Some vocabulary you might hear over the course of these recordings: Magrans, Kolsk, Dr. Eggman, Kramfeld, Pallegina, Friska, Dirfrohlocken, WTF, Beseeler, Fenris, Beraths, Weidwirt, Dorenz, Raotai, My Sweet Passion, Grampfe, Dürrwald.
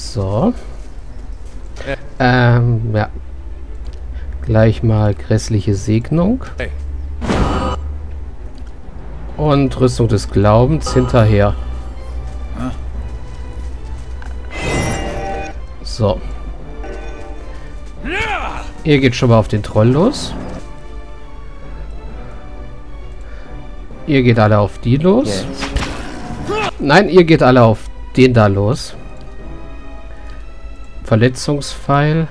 So. Ja. Gleich mal grässliche Segnung. Hey. Und Rüstung des Glaubens hinterher. Ah. So. Ihr geht schon mal auf den Troll los. Ihr geht alle auf die los. Nein, ihr geht alle auf den da los. Verletzungspfeil.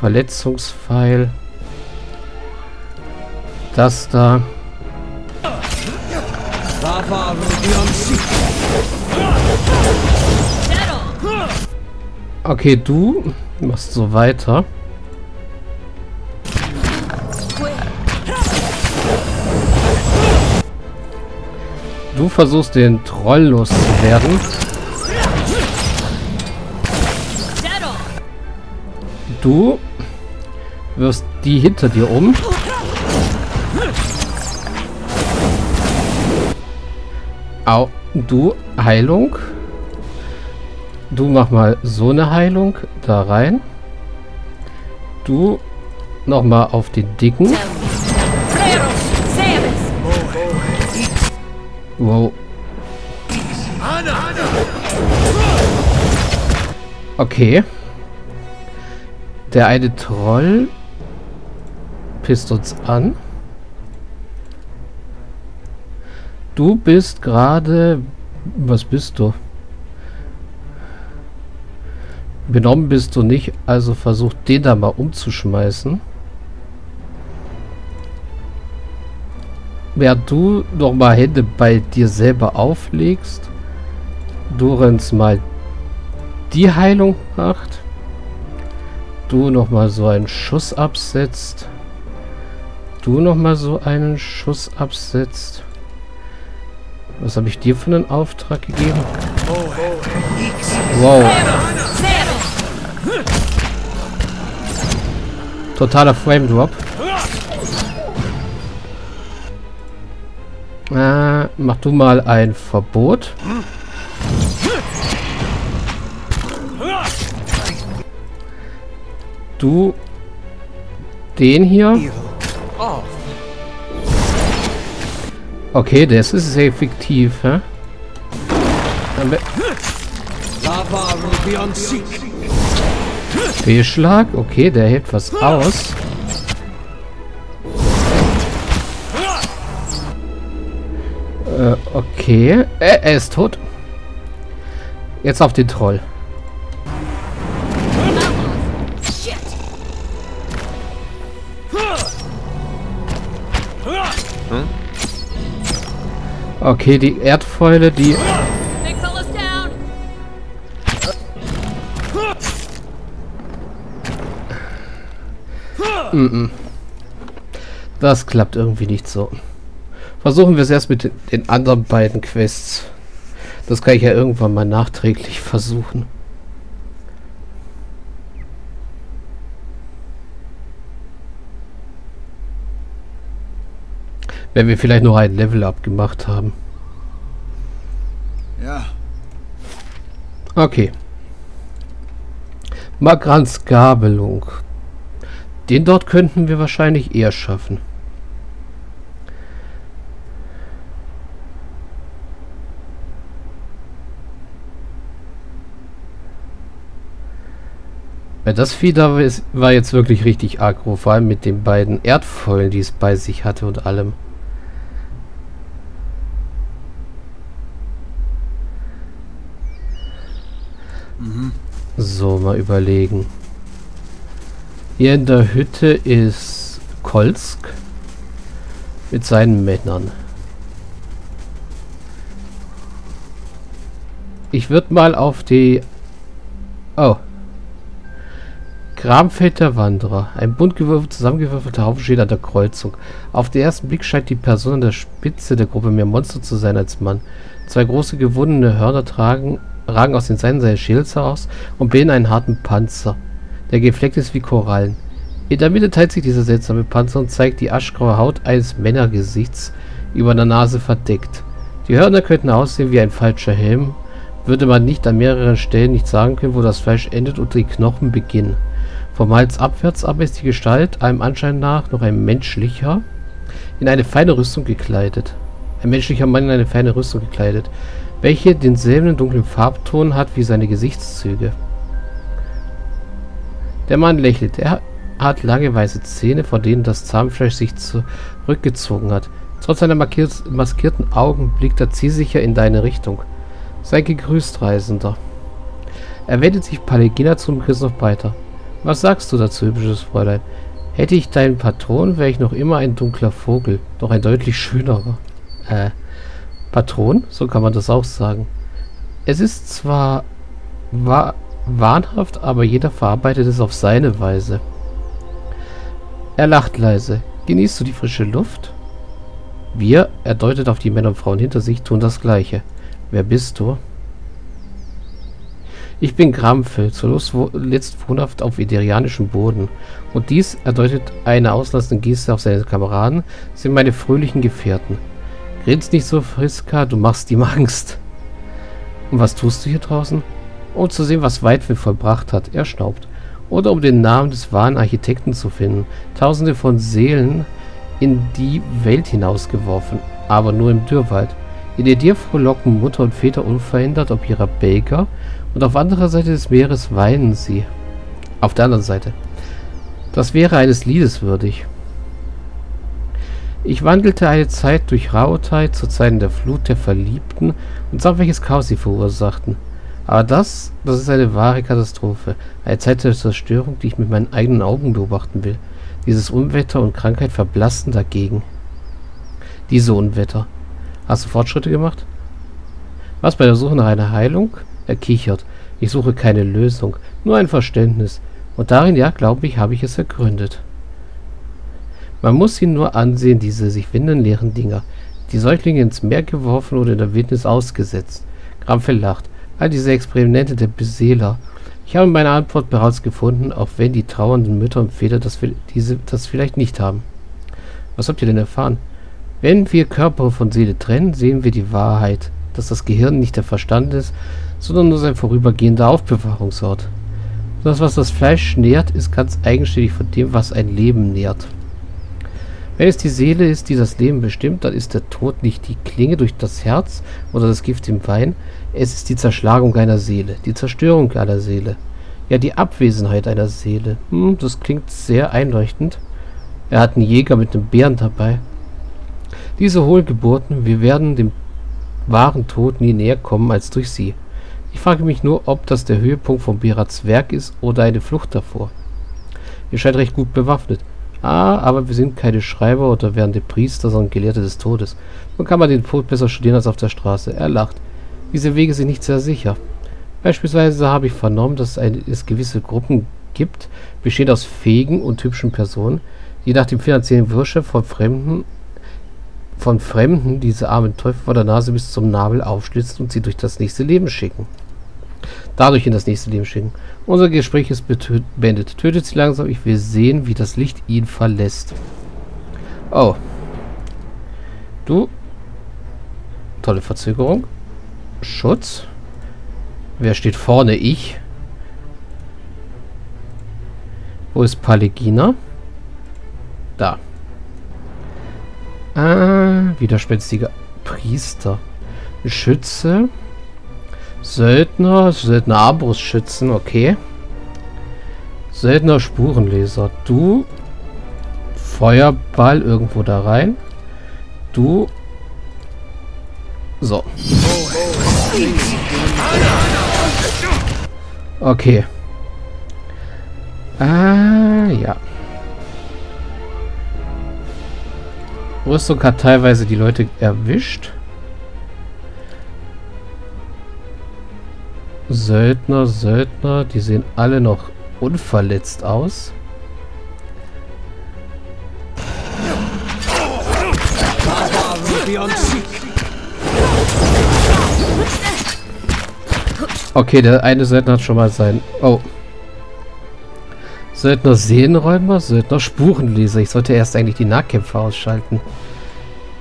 Verletzungspfeil. Das da. Okay, du machst so weiter. Du versuchst den Troll loszuwerden. Du wirfst die hinter dir um. Au, du Heilung. Du mach mal so eine Heilung da rein. Du nochmal auf den Dicken. Wow. Okay. Der eine Troll pisst uns an. Du bist gerade... Was bist du? Benommen bist du nicht, also versuch den da mal umzuschmeißen. Während du nochmal Hände bei dir selber auflegst, Dorenz mal die Heilung macht, du nochmal so einen Schuss absetzt, du nochmal so einen Schuss absetzt. Was habe ich dir für einen Auftrag gegeben? Wow. Totaler Frame Drop. Mach du mal ein Verbot. Du den hier. Okay, das ist sehr effektiv. Hä? Fehlschlag. Okay, der hält was aus. Okay. Er ist tot. Jetzt auf den Troll. Okay, die Erdfäule, die... Das klappt irgendwie nicht so. Versuchen wir es erst mit den anderen beiden Quests. Das kann ich ja irgendwann mal nachträglich versuchen. Wenn wir vielleicht noch ein Level-Up gemacht haben. Ja. Okay. Magrans Gabelung. Den dort könnten wir wahrscheinlich eher schaffen. Weil das Vieh da war jetzt wirklich richtig aggro, vor allem mit den beiden Erdfäulen, die es bei sich hatte und allem. So, mal überlegen. Hier in der Hütte ist Kolsk mit seinen Männern. Ich würde mal auf die... Oh. Kramfeld der Wanderer. Ein bunt zusammengewürfelter Haufen steht an der Kreuzung. Auf den ersten Blick scheint die Person an der Spitze der Gruppe mehr Monster zu sein als Mann. Zwei große gewundene Hörner ragen aus den Seiten seines Schildes heraus und bilden einen harten Panzer, der gefleckt ist wie Korallen. In der Mitte teilt sich dieser seltsame Panzer und zeigt die aschgraue Haut eines Männergesichts, über der Nase verdeckt. Die Hörner könnten aussehen wie ein falscher Helm, würde man nicht an mehreren Stellen nicht sagen können, wo das Fleisch endet und die Knochen beginnen. Vom Hals abwärts aber ist die Gestalt einem Anschein nach noch ein menschlicher, in eine feine Rüstung gekleidet. Ein menschlicher Mann in eine feine Rüstung gekleidet, welche denselben dunklen Farbton hat wie seine Gesichtszüge. Der Mann lächelt. Er hat lange weiße Zähne, vor denen das Zahnfleisch sich zurückgezogen hat. Trotz seiner maskierten Augen blickt er zielsicher in deine Richtung. Sei gegrüßt, Reisender. Er wendet sich Pallegina zum Christoph weiter. Was sagst du dazu, hübsches Fräulein? Hätte ich deinen Patron, wäre ich noch immer ein dunkler Vogel, doch ein deutlich schönerer. Patron? So kann man das auch sagen. Es ist zwar wahnhaft, aber jeder verarbeitet es auf seine Weise. Er lacht leise. Genießt du die frische Luft? Wir, er deutet auf die Männer und Frauen hinter sich, tun das Gleiche. Wer bist du? Ich bin Grampfe, zuletzt wohnhaft auf iderianischem Boden. Und dies, er deutet eine auslassende Geste auf seine Kameraden, sind meine fröhlichen Gefährten. Grinst nicht so, Friska, du machst ihm Angst. Und was tust du hier draußen? Um zu sehen, was Weidwirt vollbracht hat, er schnaubt. Oder um den Namen des wahren Architekten zu finden. Tausende von Seelen in die Welt hinausgeworfen, aber nur im Dürrwald. In der Dirfrohlocken Mutter und Väter unverhindert ob ihrer Bäcker, und auf anderer Seite des Meeres weinen sie. Auf der anderen Seite. Das wäre eines Liedes würdig. Ich wandelte eine Zeit durch Raotai zu Zeiten der Flut der Verliebten und sah, welches Chaos sie verursachten. Aber das ist eine wahre Katastrophe. Eine Zeit der Zerstörung, die ich mit meinen eigenen Augen beobachten will. Dieses Unwetter und Krankheit verblassen dagegen. Diese Unwetter. Hast du Fortschritte gemacht? Was bei der Suche nach einer Heilung? Er kichert. Ich suche keine Lösung, nur ein Verständnis. Und darin, ja, glaube ich, habe ich es ergründet. Man muss sie nur ansehen, diese sich windenden leeren Dinger. Die Säuglinge ins Meer geworfen oder in der Wildnis ausgesetzt. Kramfeld lacht. All diese Experimente der Beseeler. Ich habe meine Antwort bereits gefunden, auch wenn die trauernden Mütter und Väter das vielleicht nicht haben. Was habt ihr denn erfahren? Wenn wir Körper von Seele trennen, sehen wir die Wahrheit, dass das Gehirn nicht der Verstand ist, sondern nur sein vorübergehender Aufbewahrungsort. Das, was das Fleisch nährt, ist ganz eigenständig von dem, was ein Leben nährt. Wenn es die Seele ist, die das Leben bestimmt, dann ist der Tod nicht die Klinge durch das Herz oder das Gift im Wein, es ist die Zerschlagung einer Seele, die Zerstörung einer Seele, ja die Abwesenheit einer Seele. Das klingt sehr einleuchtend. Er hat einen Jäger mit einem Bären dabei. Diese Hohlgeburten, wir werden dem wahren Tod nie näher kommen als durch sie. Ich frage mich nur, ob das der Höhepunkt von Beraths Werk ist oder eine Flucht davor. Ihr scheint recht gut bewaffnet. Ah, aber wir sind keine Schreiber oder werdende Priester, sondern Gelehrte des Todes. Nun kann man den Tod besser studieren als auf der Straße. Er lacht. Diese Wege sind nicht sehr sicher. Beispielsweise habe ich vernommen, dass es gewisse Gruppen gibt, bestehend aus fähigen und hübschen Personen, die nach dem finanziellen Wirtschaft von Fremden diese armen Teufel vor der Nase bis zum Nabel aufschlitzen und sie durch das nächste Leben schicken. Dadurch in das nächste Leben schicken. Unser Gespräch ist beendet. Tötet sie langsam, ich will sehen, wie das Licht ihn verlässt. Oh. Du. Tolle Verzögerung. Schutz. Wer steht vorne? Ich. Wo ist Pallegina? Da. Ah, widerspenstiger Priester. Schütze. Söldner. Söldner Armbrustschützen, okay. Söldner Spurenleser. Du. Feuerball irgendwo da rein. Du. So. Okay. Ah, ja. Rüstung hat teilweise die Leute erwischt. Söldner, die sehen alle noch unverletzt aus. Okay, der eine Söldner hat schon mal sein... Oh. Söldner Seelenräuber, Söldner Spurenleser. Ich sollte erst eigentlich die Nahkämpfer ausschalten,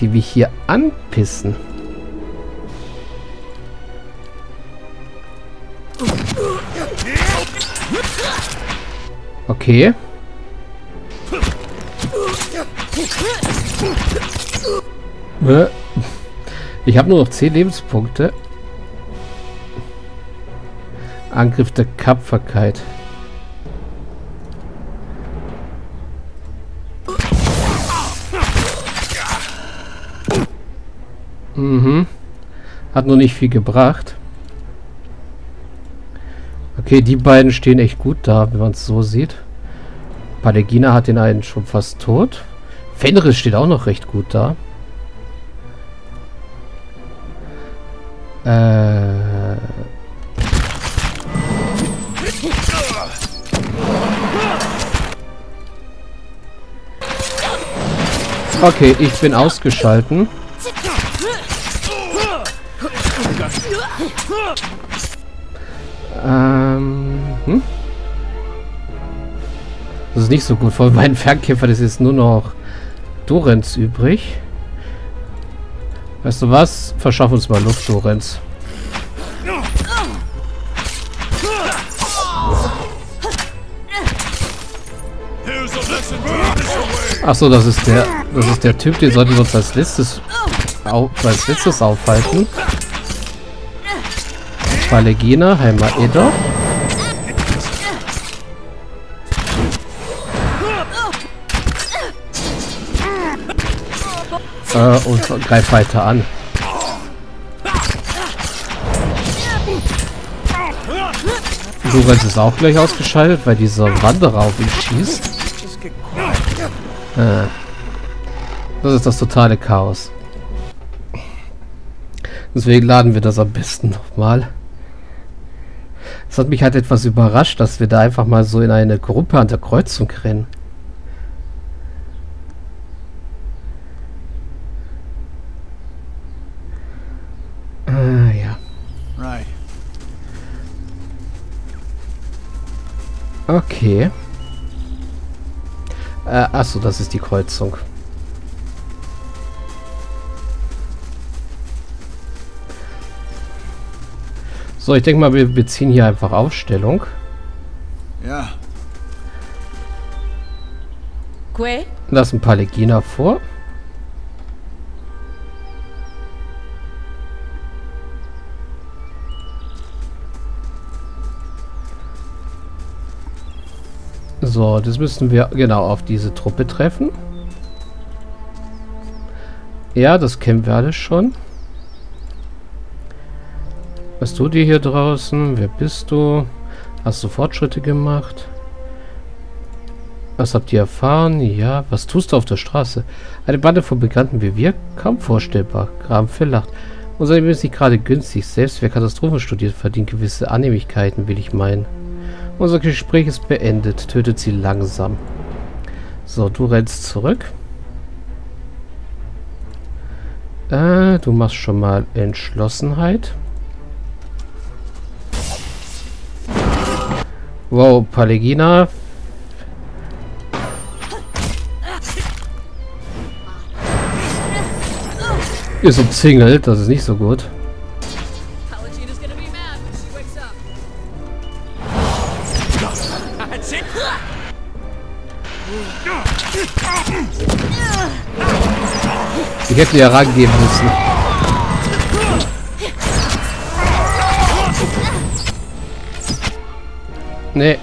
die mich hier anpissen. Okay. Ich habe nur noch 10 Lebenspunkte. Angriff der Tapferkeit. Mhm. Hat noch nicht viel gebracht. Okay, die beiden stehen echt gut da, wenn man es so sieht. Pallegina hat den einen schon fast tot. Fenris steht auch noch recht gut da. Okay, ich bin ausgeschalten. Das ist nicht so gut. Von meinen Fernkämpfern ist jetzt nur noch Dorenz übrig. Weißt du was? Verschaff uns mal Luft, Dorenz. Achso, das ist der Typ, den sollten wir uns als letztes aufhalten. Pallegina, Heimat Edo. Und greif weiter an. Dorenz ist auch gleich ausgeschaltet, weil dieser Wanderer auf ihn schießt. Das ist das totale Chaos. Deswegen laden wir das am besten nochmal. Es hat mich halt etwas überrascht, dass wir da einfach mal so in eine Gruppe an der Kreuzung rennen. Ja. Okay. Achso, das ist die Kreuzung. So, ich denke mal, wir beziehen hier einfach Aufstellung. Ja. Lassen Pallegina vor. So, das müssen wir genau auf diese Truppe treffen. Ja, das kennen wir alles schon. Was tut ihr hier draußen? Wer bist du? Hast du Fortschritte gemacht? Was habt ihr erfahren? Ja, was tust du auf der Straße? Eine Bande von Bekannten wie wir? Kaum vorstellbar. Grampfe lacht. Unser Leben ist nicht gerade günstig. Selbst wer Katastrophen studiert, verdient gewisse Annehmlichkeiten, will ich meinen. Unser Gespräch ist beendet. Tötet sie langsam. So, du rennst zurück. Du machst schon mal Entschlossenheit. Wow, Pallegina. Ist umzingelt, das ist nicht so gut. Ich hätte ja rangehen müssen. Nee.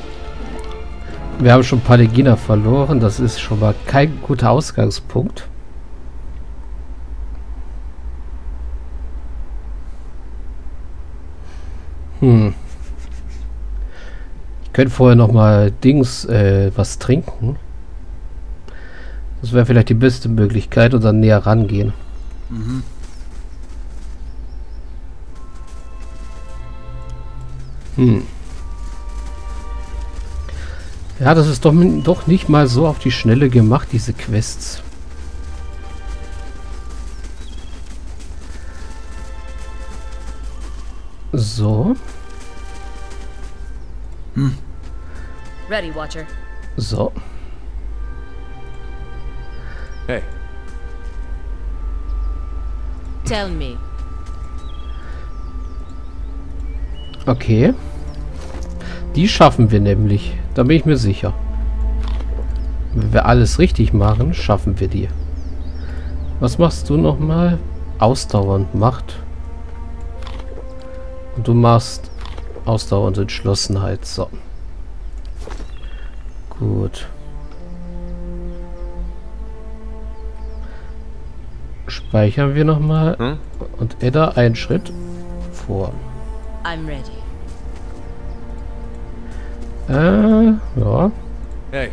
Wir haben schon Pallegina verloren. Das ist schon mal kein guter Ausgangspunkt. Ich könnte vorher noch mal was trinken. Das wäre vielleicht die beste Möglichkeit und dann näher rangehen. Mhm. Ja, das ist doch nicht mal so auf die Schnelle gemacht, diese Quests. So. Ready, Watcher. So. Hey. Tell me. Okay. Die schaffen wir nämlich. Da bin ich mir sicher. Wenn wir alles richtig machen, schaffen wir die. Was machst du nochmal? Ausdauernd Macht. Und du machst Ausdauer und Entschlossenheit. So. Gut. Speichern wir nochmal. Hm? Und Edda einen Schritt vor. I'm ready. Ja. Hey.